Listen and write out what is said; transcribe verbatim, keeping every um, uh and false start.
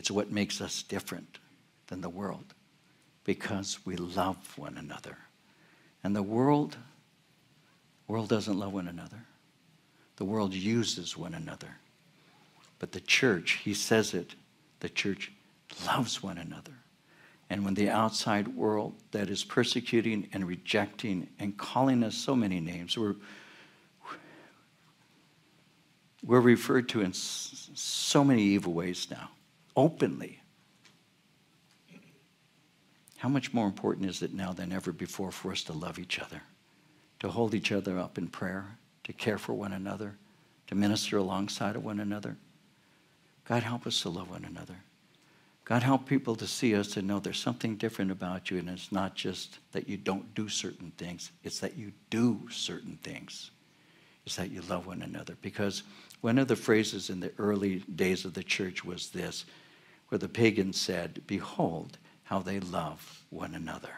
It's what makes us different than the world, because we love one another. And the world, world doesn't love one another. The world uses one another. But the church, he says it, the church loves one another. And when the outside world that is persecuting and rejecting and calling us so many names, we're, we're referred to in so many evil ways now, openly. How much more important is it now than ever before for us to love each other, to hold each other up in prayer, to care for one another, to minister alongside of one another? God, help us to love one another. God, help people to see us and know there's something different about you, and it's not just that you don't do certain things, it's that you do certain things. It's that you love one another. Because one of the phrases in the early days of the church was this, where the pagans said, "Behold, how they love one another."